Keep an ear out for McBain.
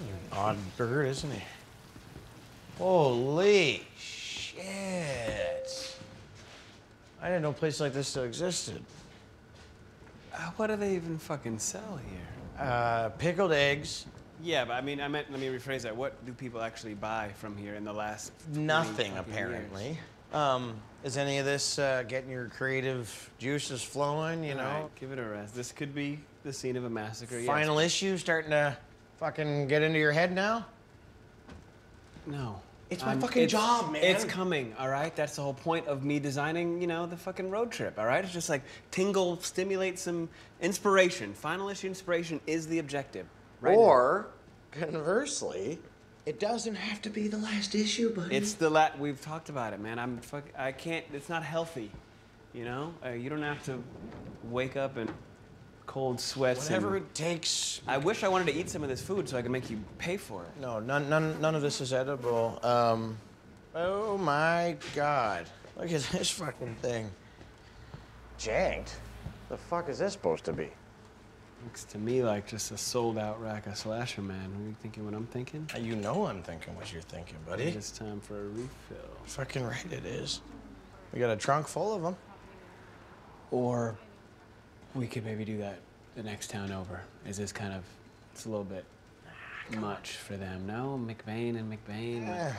An odd bird, isn't he? Holy shit. I didn't know a place like this still existed. What do they even fucking sell here? Pickled eggs. Yeah, but I mean, let me rephrase that. What do people actually buy from here in the last nothing, apparently. Years? Is any of this getting your creative juices flowing, you know? Right, give it a rest. This could be the scene of a massacre. Final issue starting to fucking get into your head now? No. It's my fucking job, man. It's coming, all right? That's the whole point of me designing, you know, the fucking road trip, all right? It's just like tingle, stimulate some inspiration. Final issue inspiration is the objective, right? Or, conversely, it doesn't have to be the last issue, buddy. It's the last. We've talked about it, man. I can't. It's not healthy, you know. You don't have to wake up in cold sweats. Whatever it takes. I wish I wanted to eat some of this food so I could make you pay for it. No, none of this is edible. Oh my God! Look at this fucking thing. Janked. The fuck is this supposed to be? Looks to me like just a sold-out rack of slasher, man. Are you thinking what I'm thinking? You know I'm thinking what you're thinking, buddy. It's time for a refill. Fucking right it is. We got a trunk full of them. Or we could maybe do that the next town over. It's a little bit much for them, no? McBain and McBain.